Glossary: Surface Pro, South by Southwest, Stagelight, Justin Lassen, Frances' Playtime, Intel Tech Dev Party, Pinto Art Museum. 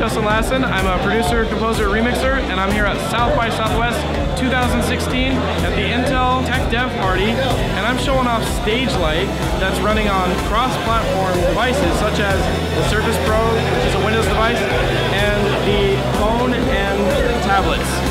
Justin Lassen. I'm a producer, composer, remixer, and I'm here at South by Southwest 2016 at the Intel Tech Dev Party, and I'm showing off Stagelight that's running on cross-platform devices such as the Surface Pro, which is a Windows device, and the phone and tablets.